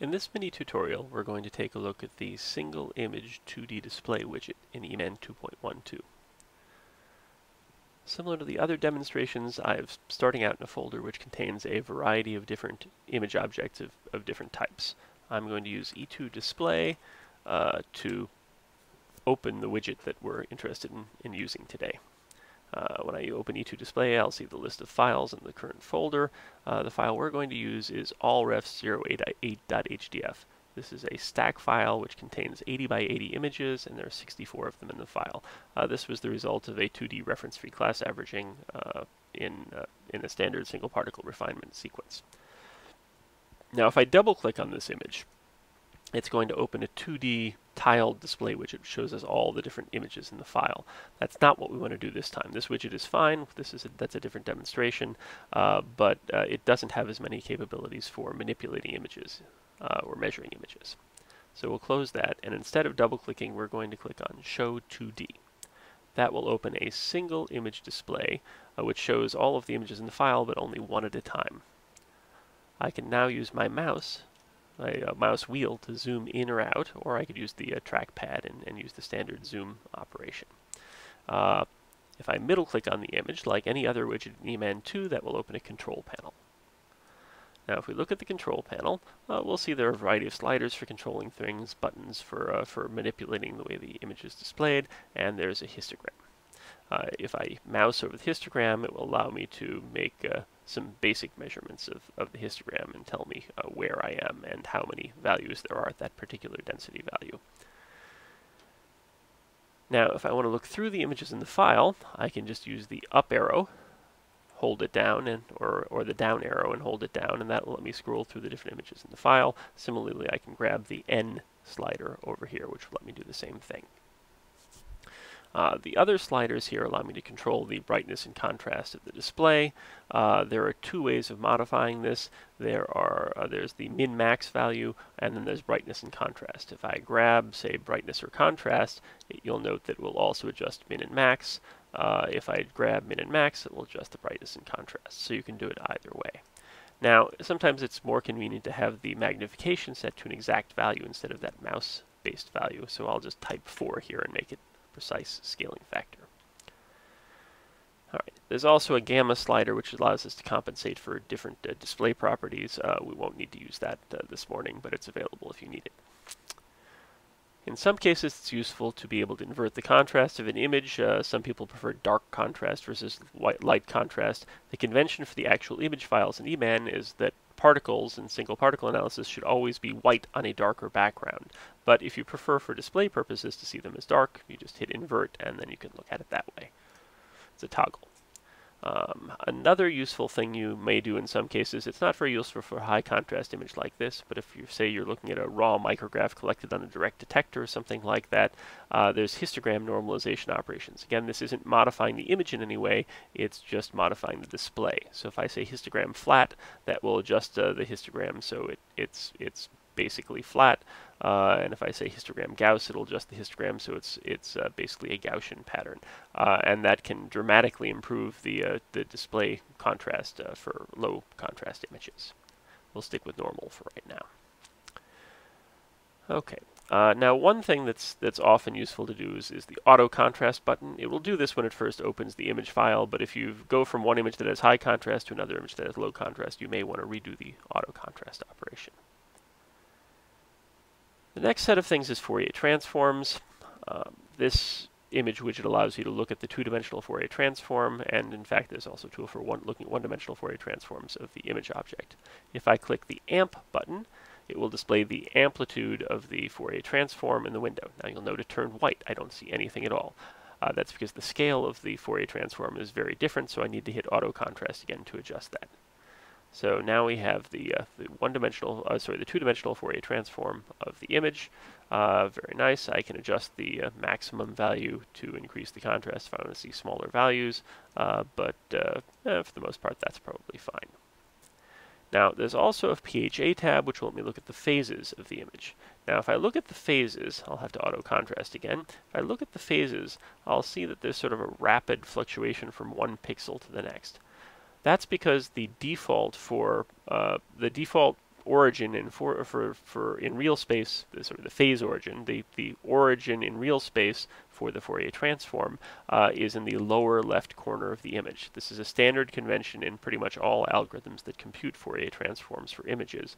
In this mini tutorial, we're going to take a look at the single image 2D display widget in EMAN 2.12. Similar to the other demonstrations, I'm starting out in a folder which contains a variety of different image objects of different types. I'm going to use E2Display to open the widget that we're interested in using today. When I open E2Display, I'll see the list of files in the current folder. The file we're going to use is allref088.hdf. This is a stack file which contains 80 by 80 images, and there are 64 of them in the file. This was the result of a 2D reference-free class averaging in a standard single particle refinement sequence. Now, if I double-click on this image, it's going to open a 2D tiled display widget, which shows us all the different images in the file. That's not what we want to do this time. This widget is fine. That's a different demonstration, but it doesn't have as many capabilities for manipulating images or measuring images. So we'll close that, and instead of double-clicking, we're going to click on Show 2D. That will open a single image display, which shows all of the images in the file, but only one at a time. I can now use my mouse mouse wheel to zoom in or out, or I could use the trackpad and use the standard zoom operation. If I middle click on the image, like any other widget in EMAN 2, that will open a control panel. Now if we look at the control panel, we'll see there are a variety of sliders for controlling things, buttons for manipulating the way the image is displayed, and there's a histogram. If I mouse over the histogram, it will allow me to make some basic measurements of the histogram and tell me where I am and how many values there are at that particular density value. Now, if I want to look through the images in the file, I can just use the up arrow, hold it down, or the down arrow and hold it down, and that will let me scroll through the different images in the file. Similarly, I can grab the N slider over here, which will let me do the same thing. The other sliders here allow me to control the brightness and contrast of the display. There are two ways of modifying this. There's the min-max value, and then there's brightness and contrast. If I grab, say, brightness or contrast, you'll note that we'll also adjust min and max. If I grab min and max, it will adjust the brightness and contrast. So you can do it either way. Now, sometimes it's more convenient to have the magnification set to an exact value instead of that mouse-based value. So I'll just type 4 here and make it precise scaling factor. All right. There's also a gamma slider which allows us to compensate for different display properties. We won't need to use that this morning, but it's available if you need it. In some cases, it's useful to be able to invert the contrast of an image. Some people prefer dark contrast versus light contrast. The convention for the actual image files in EMAN is that particles and single particle analysis should always be white on a darker background. But if you prefer for display purposes to see them as dark, you just hit invert and then you can look at it that way. It's a toggle. Another useful thing you may do in some cases, it's not very useful for a high contrast image like this, but if you say you're looking at a raw micrograph collected on a direct detector or something like that, there's histogram normalization operations. Again, this isn't modifying the image in any way, it's just modifying the display. So if I say histogram flat, that will adjust the histogram so it's basically flat, and if I say histogram Gauss, it'll adjust the histogram so it's basically a Gaussian pattern, and that can dramatically improve the display contrast for low contrast images. We'll stick with normal for right now. Okay. Now one thing that's often useful to do is the auto contrast button. It will do this when it first opens the image file, but if you go from one image that has high contrast to another image that has low contrast, you may want to redo the auto contrast operation. The next set of things is Fourier transforms. This image widget allows you to look at the two-dimensional Fourier transform, and in fact there's also a tool for looking at one-dimensional Fourier transforms of the image object. If I click the amp button, it will display the amplitude of the Fourier transform in the window. Now you'll note it turned white. I don't see anything at all. That's because the scale of the Fourier transform is very different, so I need to hit auto contrast again to adjust that. So now we have the two-dimensional Fourier transform of the image. Very nice. I can adjust the maximum value to increase the contrast if I want to see smaller values, but for the most part that's probably fine. Now there's also a PHA tab which will let me look at the phases of the image. Now if I look at the phases, I'll have to auto contrast again. If I look at the phases, I'll see that there's sort of a rapid fluctuation from one pixel to the next. That's because the default origin and for in real space, sort of the phase origin, the origin in real space for the Fourier transform is in the lower left corner of the image. This is a standard convention in pretty much all algorithms that compute Fourier transforms for images.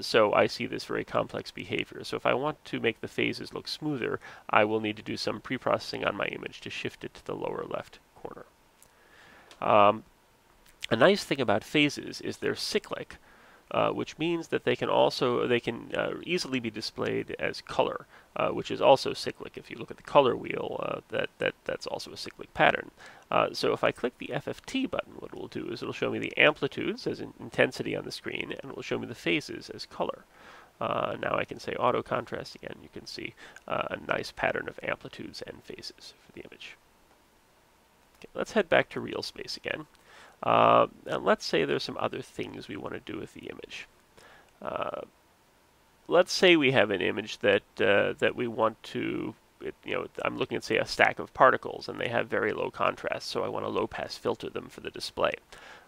So I see this very complex behavior. So if I want to make the phases look smoother, I will need to do some pre-processing on my image to shift it to the lower left corner. A nice thing about phases is they're cyclic, which means that they can easily be displayed as color, which is also cyclic. If you look at the color wheel, that's also a cyclic pattern. So if I click the FFT button, what it will do is it will show me the amplitudes as in intensity on the screen, and it will show me the phases as color. Now I can say auto contrast again. You can see a nice pattern of amplitudes and phases for the image. Okay, let's head back to real space again. And let's say there's some other things we want to do with the image. Let's say we have an image that we want to, I'm looking at, say, a stack of particles, and they have very low contrast, so I want to low-pass filter them for the display.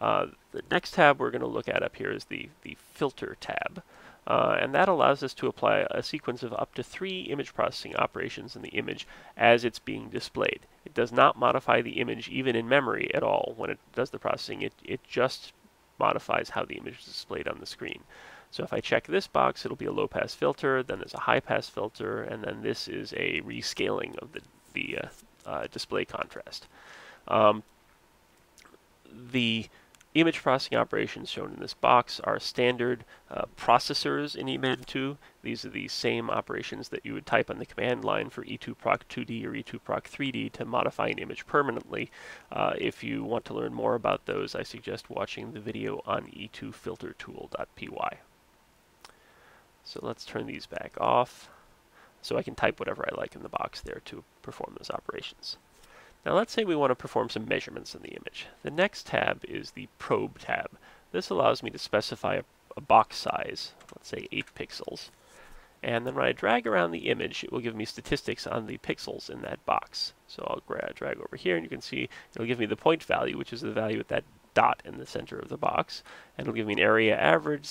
The next tab we're going to look at up here is the Filter tab. And that allows us to apply a sequence of up to 3 image processing operations in the image as it's being displayed. It does not modify the image even in memory at all. When it does the processing, it just modifies how the image is displayed on the screen. So if I check this box, it'll be a low-pass filter, then there's a high-pass filter, and then this is a rescaling of the display contrast. The image processing operations shown in this box are standard processors in EMAN2. These are the same operations that you would type on the command line for E2 proc 2D or E2 proc 3D to modify an image permanently. If you want to learn more about those, I suggest watching the video on E2filtertool.py. So let's turn these back off so I can type whatever I like in the box there to perform those operations. Now let's say we want to perform some measurements in the image. The next tab is the Probe tab. This allows me to specify a box size, let's say 8 pixels. And then when I drag around the image, it will give me statistics on the pixels in that box. So I'll drag over here, and you can see it'll give me the point value, which is the value at that dot in the center of the box. And it'll give me an area average,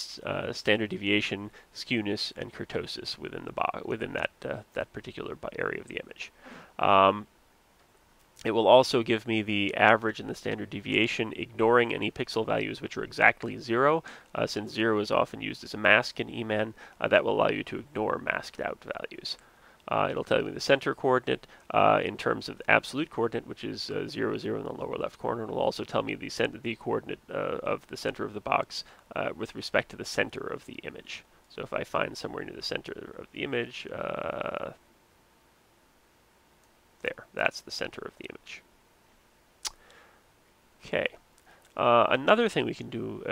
standard deviation, skewness, and kurtosis within the that particular area of the image. It will also give me the average and the standard deviation, ignoring any pixel values which are exactly 0. Since 0 is often used as a mask in EMAN, that will allow you to ignore masked out values. It'll tell me the center coordinate in terms of the absolute coordinate, which is 0, 0 in the lower left corner. It'll also tell me the coordinate of the center of the box with respect to the center of the image. So if I find somewhere near the center of the image, there, that's the center of the image. Okay. Another thing we can do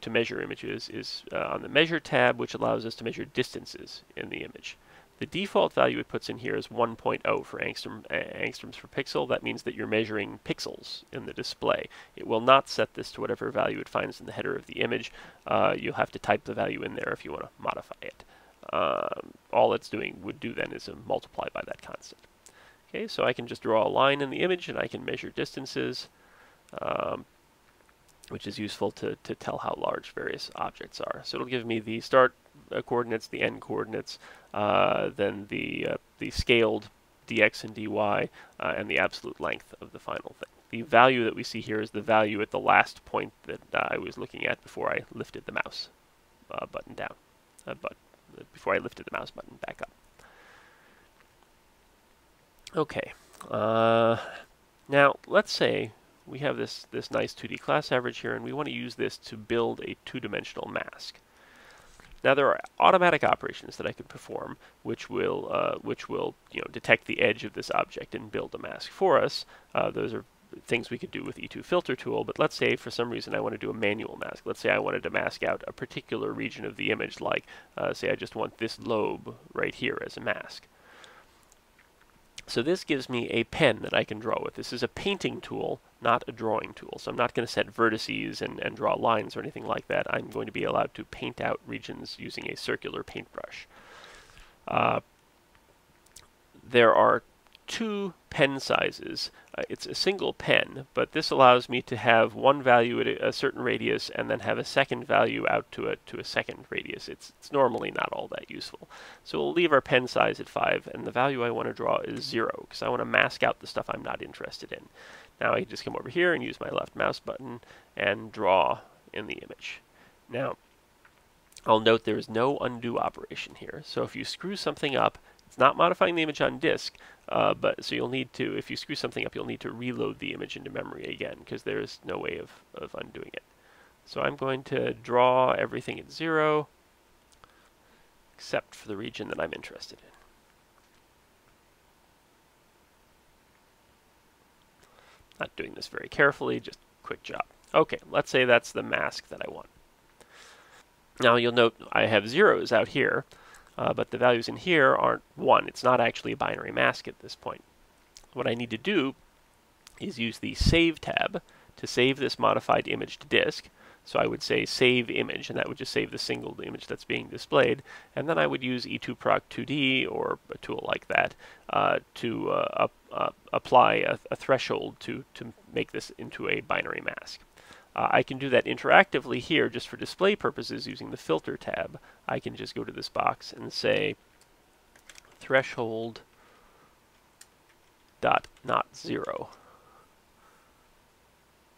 to measure images is on the Measure tab, which allows us to measure distances in the image. The default value it puts in here is 1.0 for angstroms per pixel. That means that you're measuring pixels in the display. It will not set this to whatever value it finds in the header of the image. You'll have to type the value in there if you want to modify it. All it's doing would do then is multiply by that constant. Okay, so I can just draw a line in the image, and I can measure distances, which is useful to tell how large various objects are. So it'll give me the start coordinates, the end coordinates, then the scaled dx and dy, and the absolute length of the final thing. The value that we see here is the value at the last point that I was looking at before I lifted the mouse button down, before I lifted the mouse button back up. Okay, now let's say we have this nice 2D class average here, and we want to use this to build a 2-dimensional mask. Now there are automatic operations that I could perform, which will detect the edge of this object and build a mask for us. Those are things we could do with E2 filter tool, but let's say for some reason I want to do a manual mask. Let's say I wanted to mask out a particular region of the image, like say I just want this lobe right here as a mask. So this gives me a pen that I can draw with. This is a painting tool, not a drawing tool. So I'm not going to set vertices and draw lines or anything like that. I'm going to be allowed to paint out regions using a circular paintbrush. There are two pen sizes. It's a single pen, but this allows me to have one value at a certain radius and then have a second value out to a second radius. It's normally not all that useful. So we'll leave our pen size at 5, and the value I want to draw is 0, because I want to mask out the stuff I'm not interested in. Now I can just come over here and use my left mouse button and draw in the image. Now, I'll note there is no undo operation here. So if you screw something up, it's not modifying the image on disk, so you'll need to, if you screw something up, you'll need to reload the image into memory again, because there is no way of undoing it. So I'm going to draw everything at 0, except for the region that I'm interested in. Not doing this very carefully, just quick job. Okay, let's say that's the mask that I want. Now you'll note I have 0s out here, but the values in here aren't 1. It's not actually a binary mask at this point. What I need to do is use the Save tab to save this modified image to disk. So I would say Save Image, and that would just save the single image that's being displayed. And then I would use E2 proc 2D or a tool like that to apply a threshold to make this into a binary mask. I can do that interactively here just for display purposes using the Filter tab. I can just go to this box and say threshold dot not 0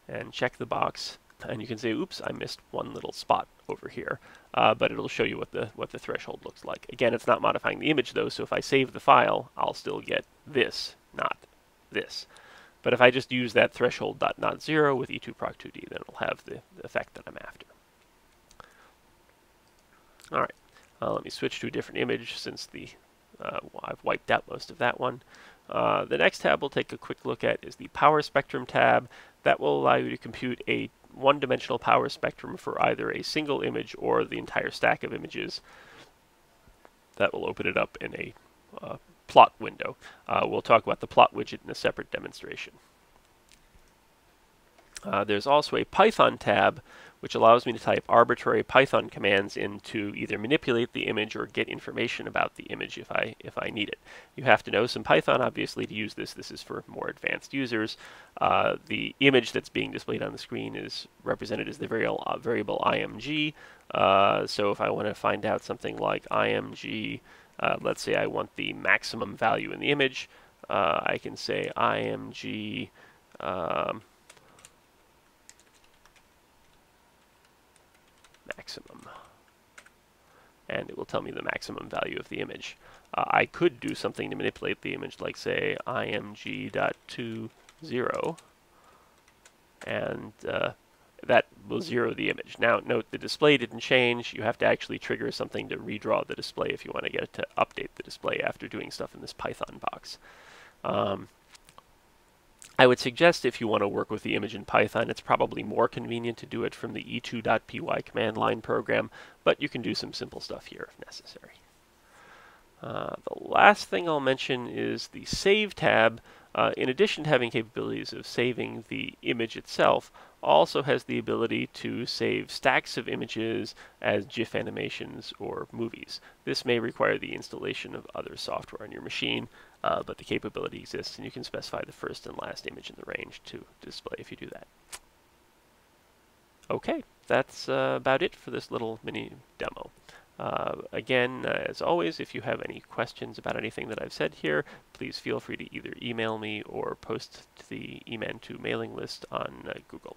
and check the box, and you can say, oops, I missed one little spot over here, but it'll show you what the threshold looks like. Again, it's not modifying the image though, so if I save the file, I'll still get this, not this. But if I just use that threshold dot not 0 with e2proc2d, then it'll have the effect that I'm after. All right, let me switch to a different image since I've wiped out most of that one. The next tab we'll take a quick look at is the Power Spectrum tab. That will allow you to compute a one-dimensional power spectrum for either a single image or the entire stack of images. That will open it up in a plot window. We'll talk about the plot widget in a separate demonstration. There's also a Python tab, which allows me to type arbitrary Python commands in to either manipulate the image or get information about the image if I need it. You have to know some Python, obviously, to use this. This is for more advanced users. The image that's being displayed on the screen is represented as the variable img. So if I want to find out something like img, let's say I want the maximum value in the image. I can say img maximum, and it will tell me the maximum value of the image. I could do something to manipulate the image, like say img.20, and that will zero the image. Now note the display didn't change. You have to actually trigger something to redraw the display if you want to get it to update the display after doing stuff in this Python box. I would suggest if you want to work with the image in Python, it's probably more convenient to do it from the e2.py command line program, but you can do some simple stuff here if necessary. The last thing I'll mention is the Save tab. In addition to having capabilities of saving the image itself, also has the ability to save stacks of images as GIF animations or movies. This may require the installation of other software on your machine, but the capability exists, and you can specify the first and last image in the range to display if you do that. Okay, that's about it for this little mini demo. Again, as always, if you have any questions about anything that I've said here, please feel free to either email me or post to the EMAN2 mailing list on Google.